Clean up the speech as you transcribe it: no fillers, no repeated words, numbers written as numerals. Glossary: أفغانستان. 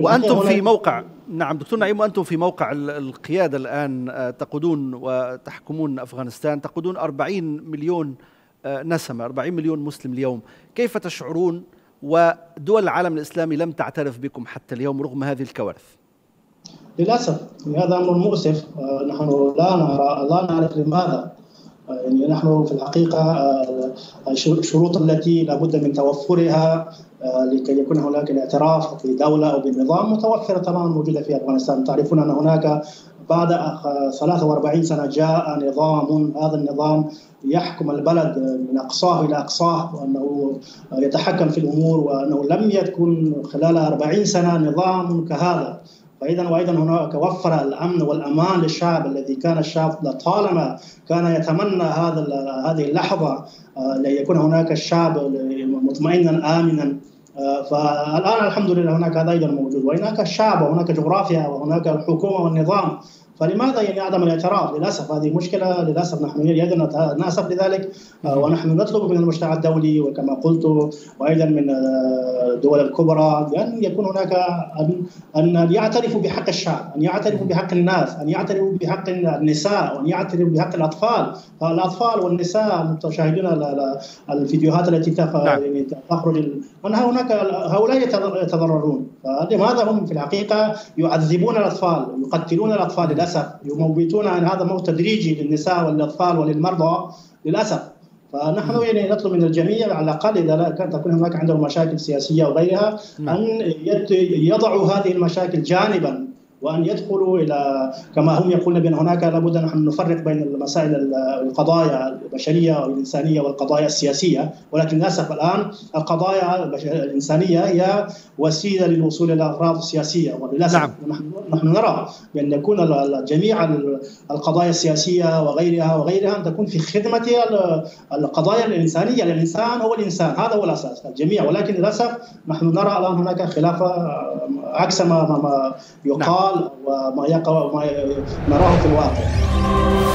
وأنتم في موقع، نعم دكتور نعيم، وأنتم في موقع القيادة الآن تقودون وتحكمون أفغانستان، تقودون 40 مليون نسمة، 40 مليون مسلم اليوم، كيف تشعرون ودول العالم الإسلامي لم تعترف بكم حتى اليوم رغم هذه الكوارث؟ للأسف هذا أمر مؤسف، نحن لا نعرف لماذا. يعني نحن في الحقيقة الشروط التي لابد من توفرها لكي يكون هناك الاعتراف بدولة أو بنظام متوفرة تماما موجودة في أفغانستان. تعرفون أن هناك بعد 43 سنة جاء نظام، هذا النظام يحكم البلد من أقصاه إلى أقصاه، وأنه يتحكم في الأمور، وأنه لم يكن خلال 40 سنة نظام كهذا. وأيضا هناك وفر الأمن والأمان للشعب، الذي كان الشعب لطالما كان يتمنى هذه اللحظة ليكون هناك الشعب مطمئنا آمنا. فالآن الحمد لله هناك هذا أيضا موجود، وهناك الشعب وهناك جغرافيا وهناك الحكومة والنظام، فلماذا يعني عدم الاعتراف؟ للأسف هذه مشكلة، للأسف نحن يدنا نأسف لذلك، ونحن نطلب من المجتمع الدولي وكما قلت وأيضا من الدول الكبرى أن يكون هناك أن يعترفوا بحق الشعب، أن يعترفوا بحق الناس، أن يعترفوا بحق النساء، وأن يعترفوا بحق الأطفال. فالأطفال والنساء مشاهدون الفيديوهات التي تخرج، أن هناك هؤلاء يتضررون. فلماذا هم في الحقيقة يعذبون الأطفال، يقتلون الأطفال للأسف، يموتون عن هذا موت تدريجي للنساء والأطفال وللمرضى للأسف. فنحن يعني نطلب من الجميع على الأقل إذا لا كانت تكون هناك عندهم مشاكل سياسية وغيرها أن يضعوا هذه المشاكل جانبا، وأن يدخلوا إلى كما هم يقولون بأن هناك لابد أن نفرق بين المسائل، القضايا البشرية والإنسانية والقضايا السياسية، ولكن للأسف الآن القضايا الإنسانية هي وسيلة للوصول إلى الأغراض السياسية، وللأسف نعم. نحن نرى بأن يكون جميع القضايا السياسية وغيرها أن تكون في خدمة القضايا الإنسانية. الإنسان هو الإنسان، هذا هو الأساس الجميع، ولكن للأسف نحن نرى الآن هناك خلاف عكس ما يقال نعم. وما نراه في الواقع.